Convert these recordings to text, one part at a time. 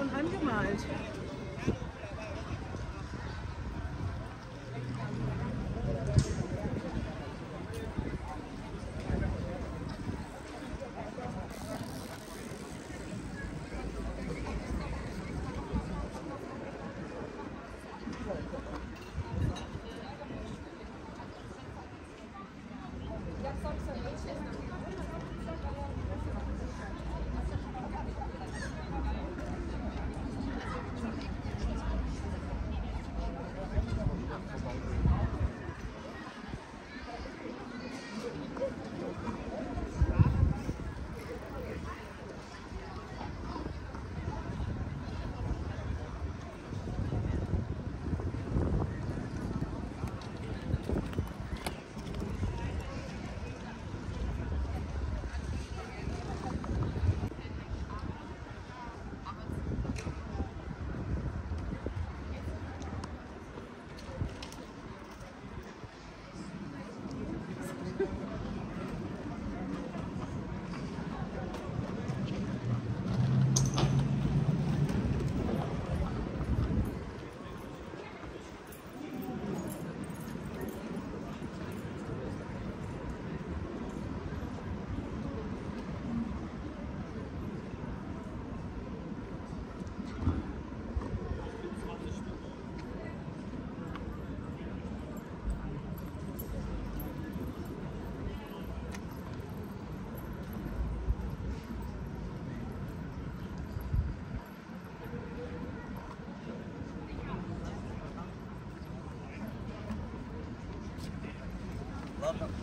Und angemalt.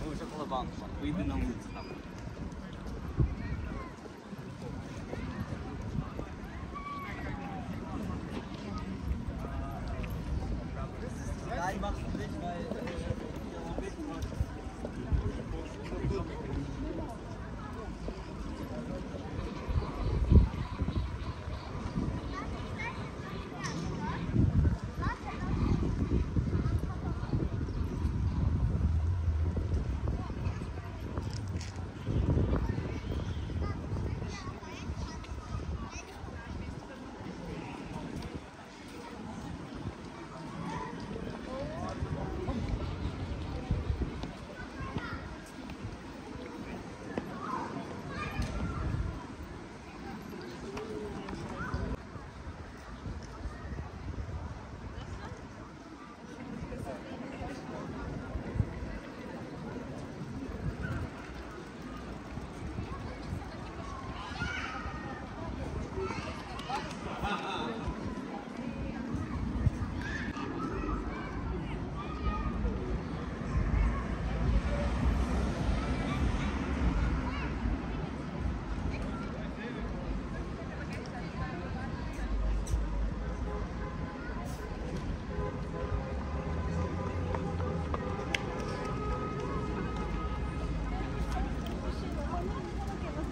Hoe is het wel de band van? Hoe je bent dan goed?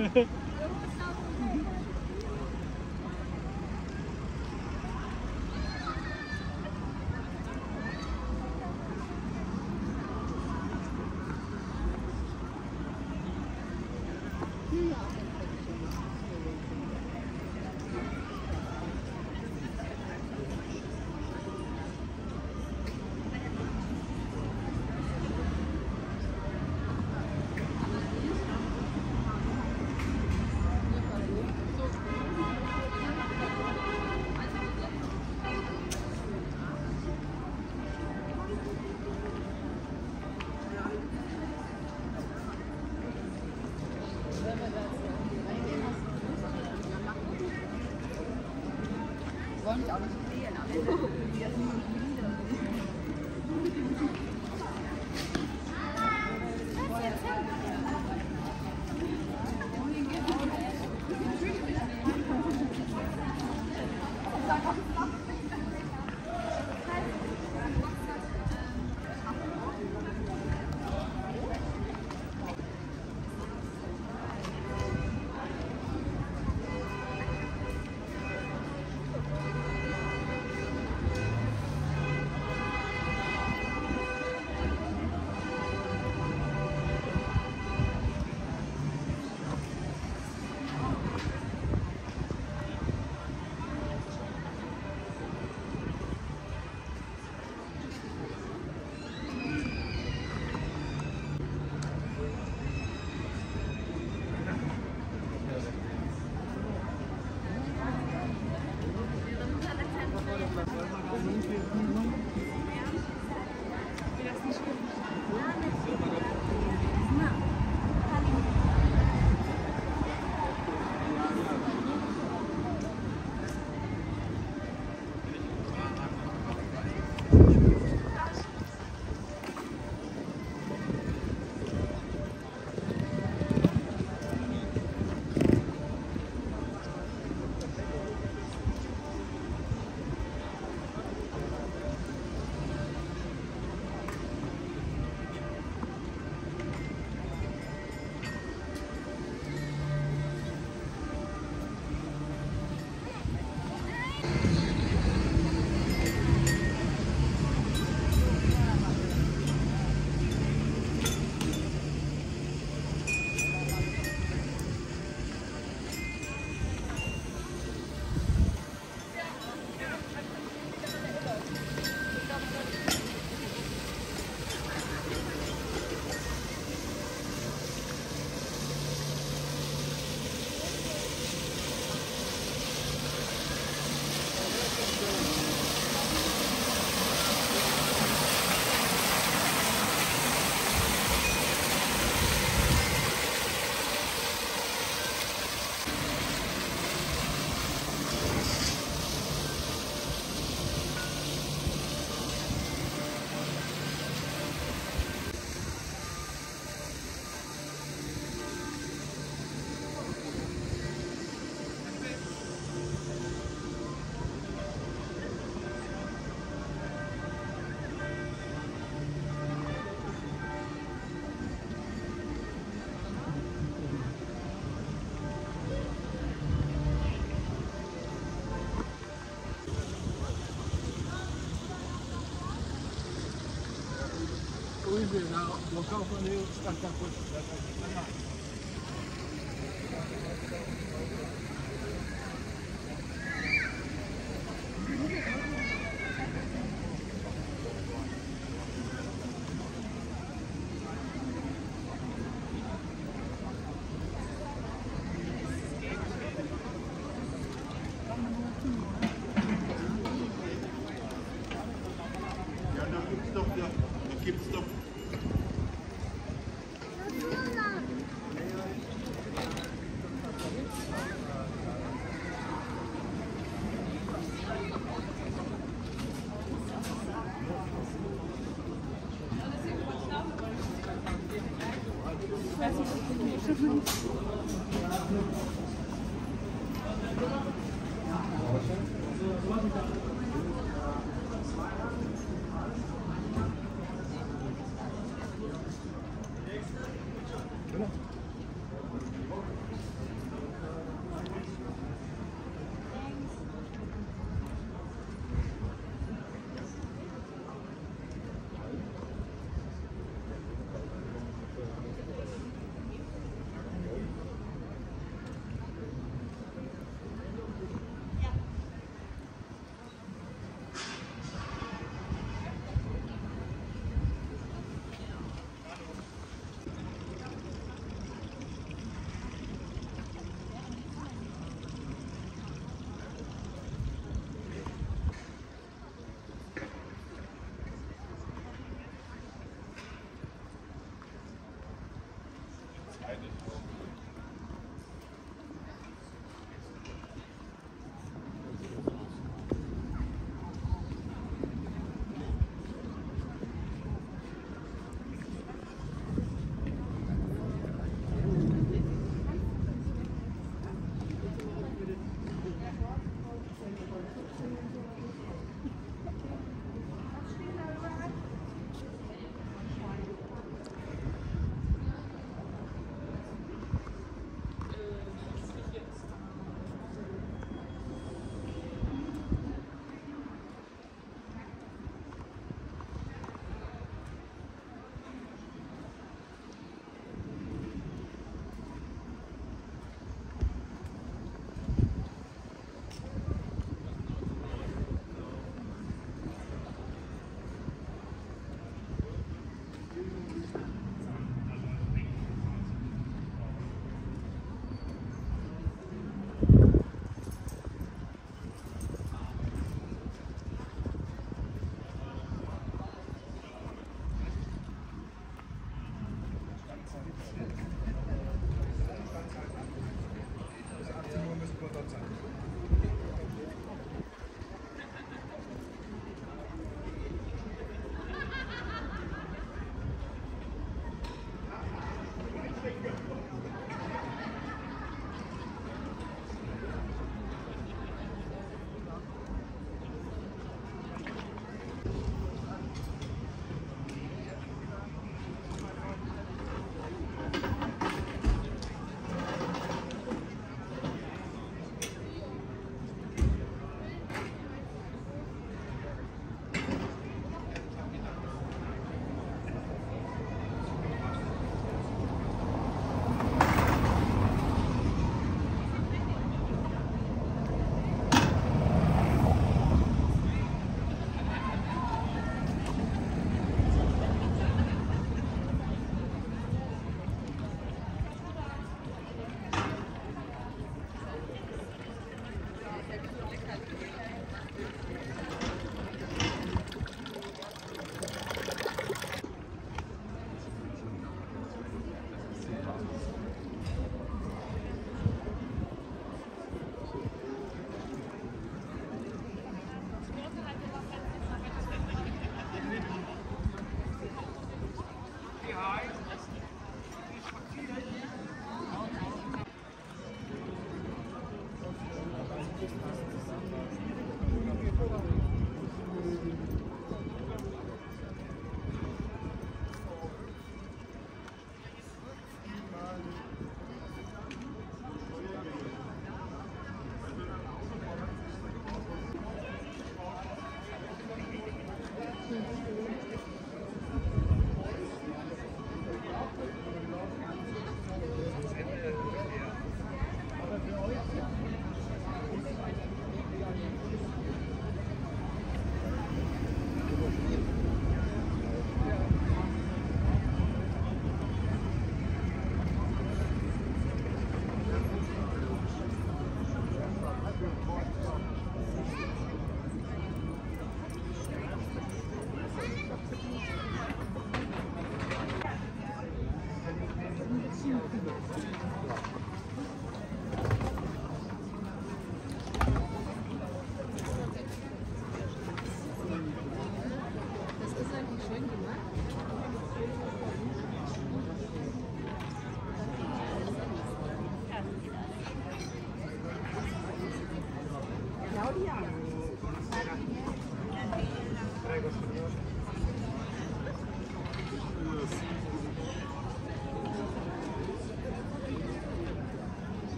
Now, we'll go for a new start-up with gibt's doch.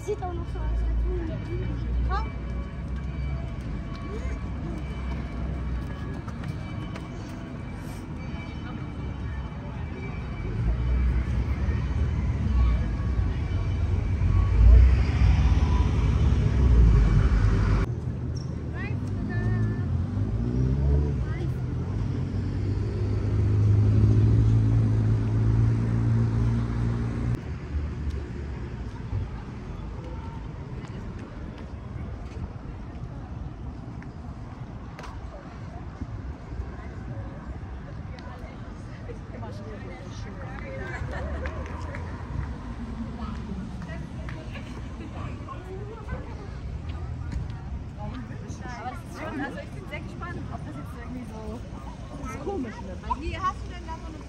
Das sieht auch noch so aus, als würden wir liegen. Komm! Wie hast du denn da so eine...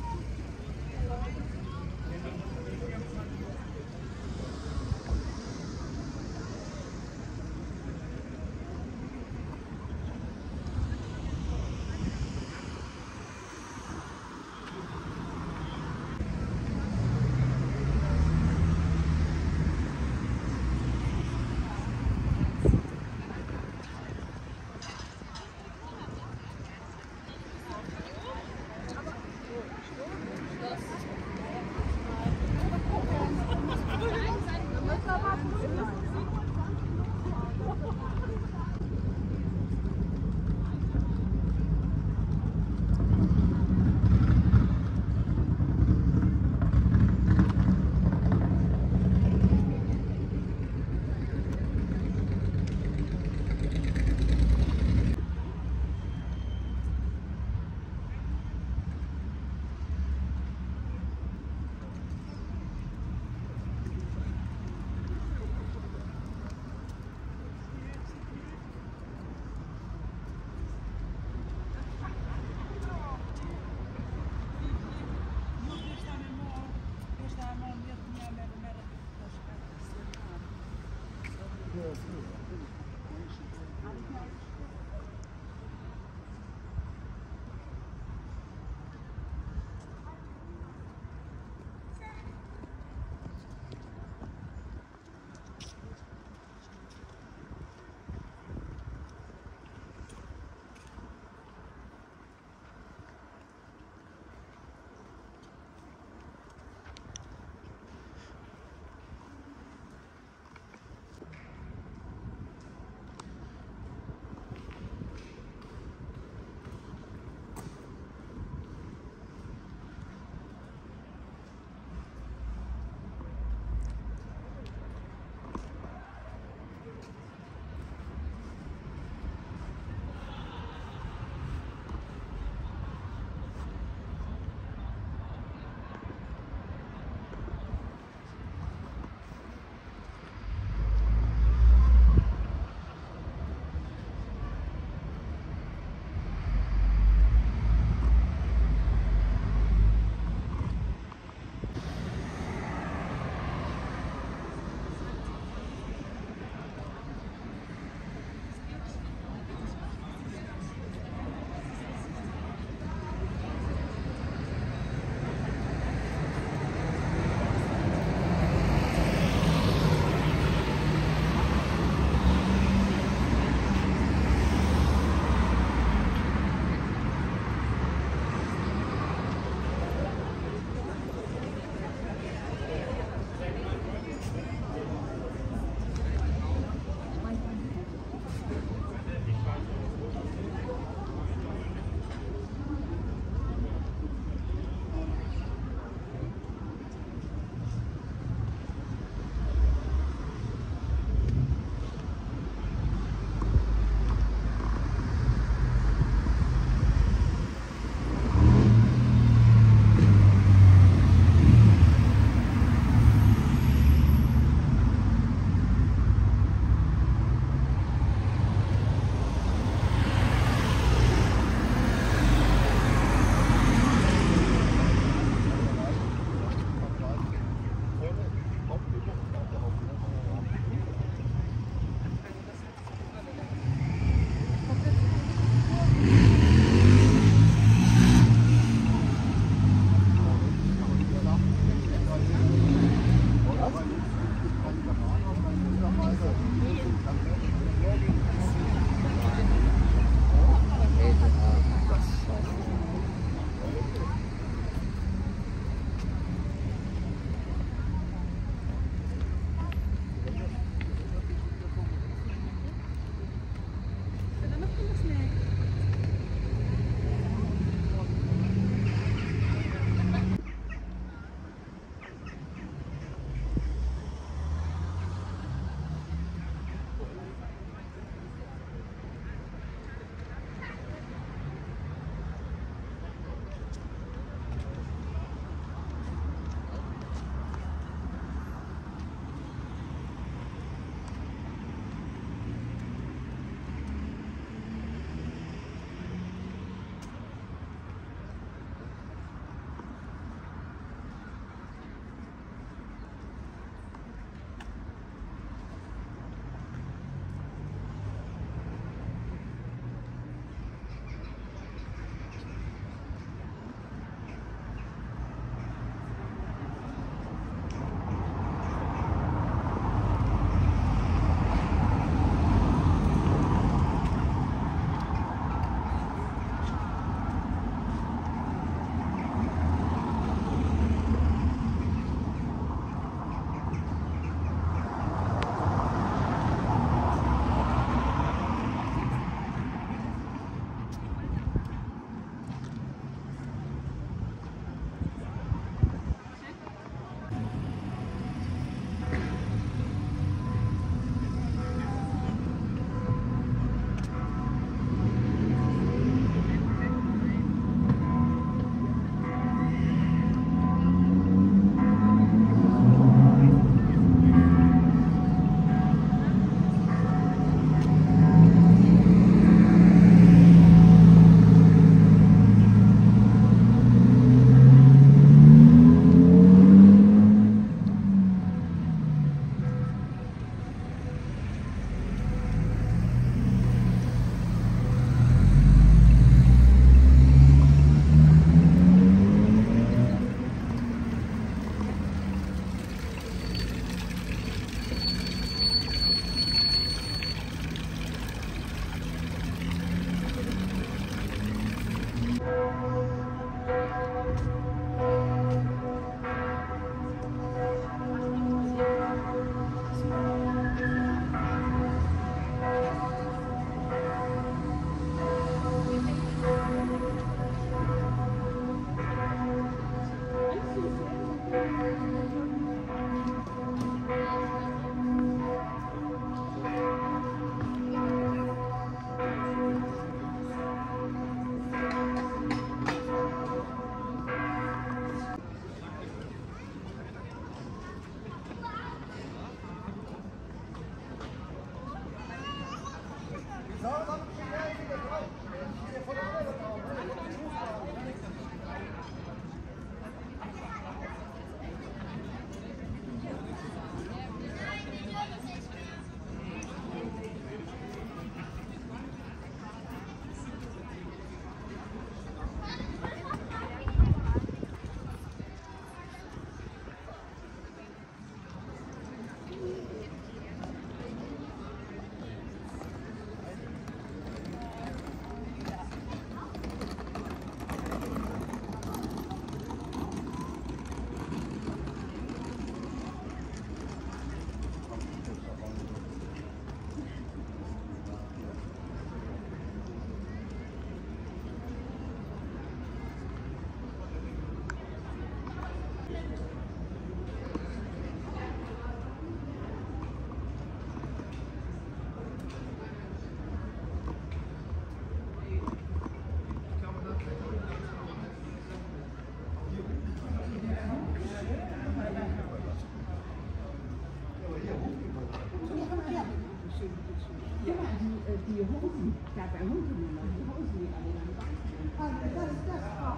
die Hosen, der hat bei Hosen immer die Hosen, die alle dann waren. Das ist das Haus.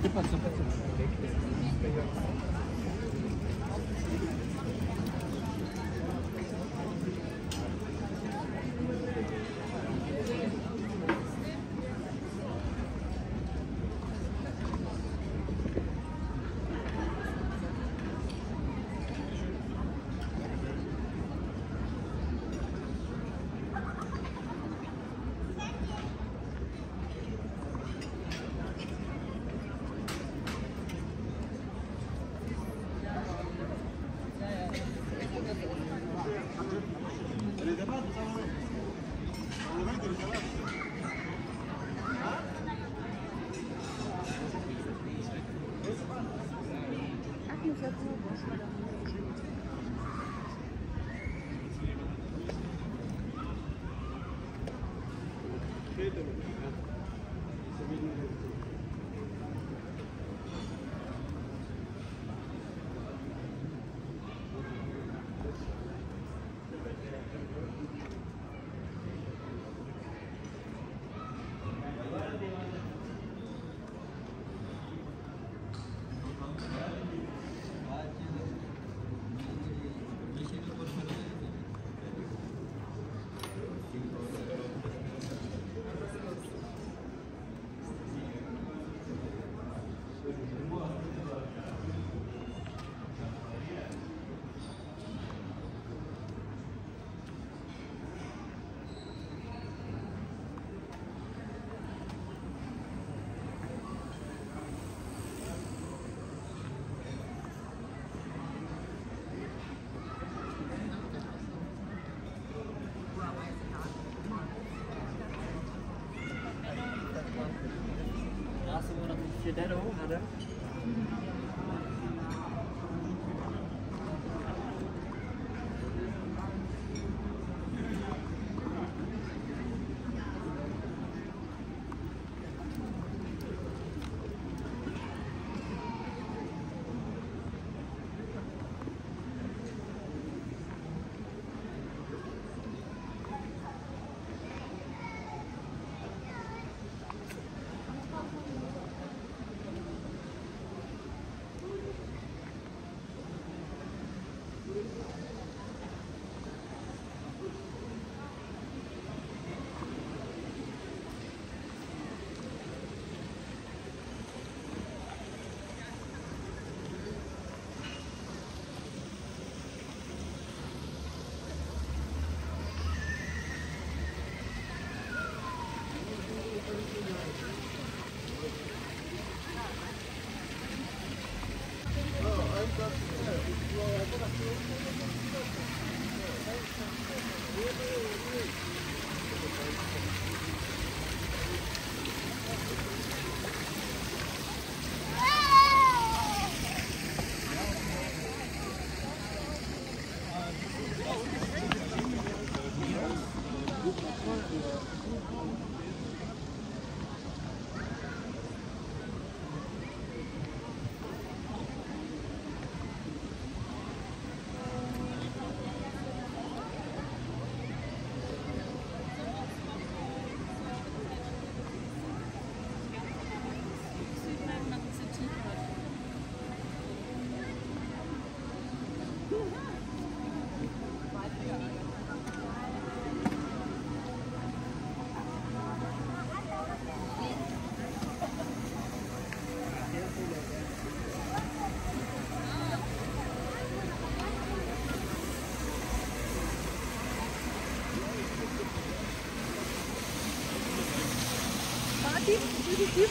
Die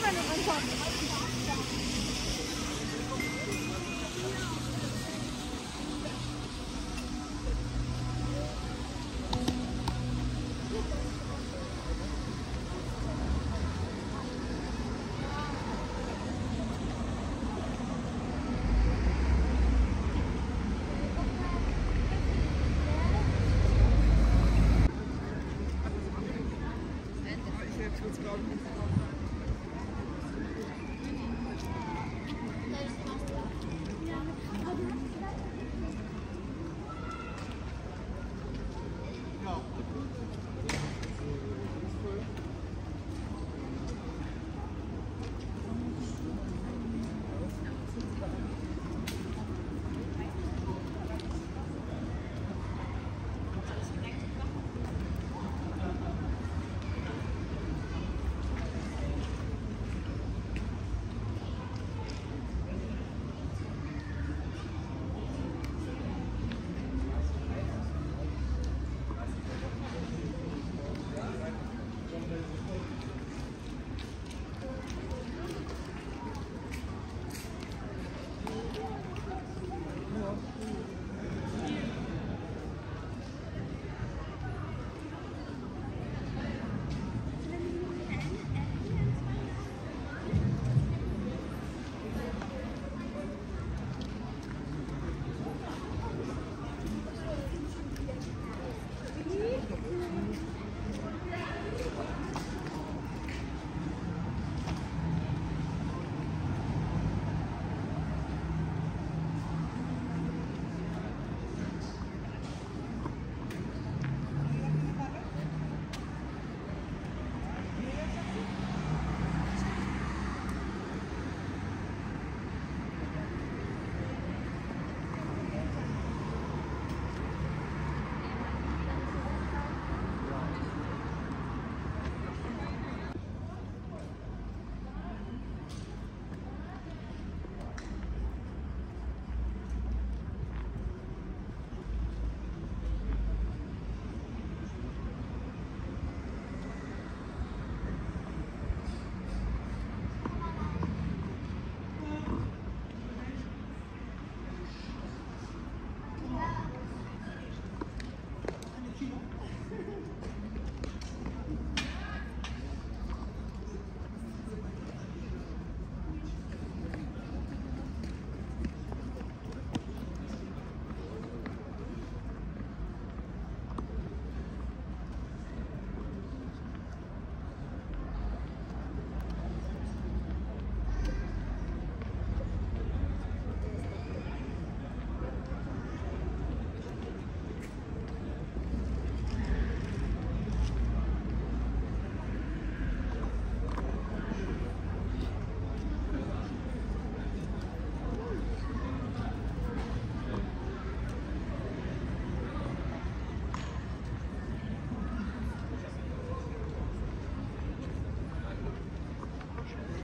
meine Antworten.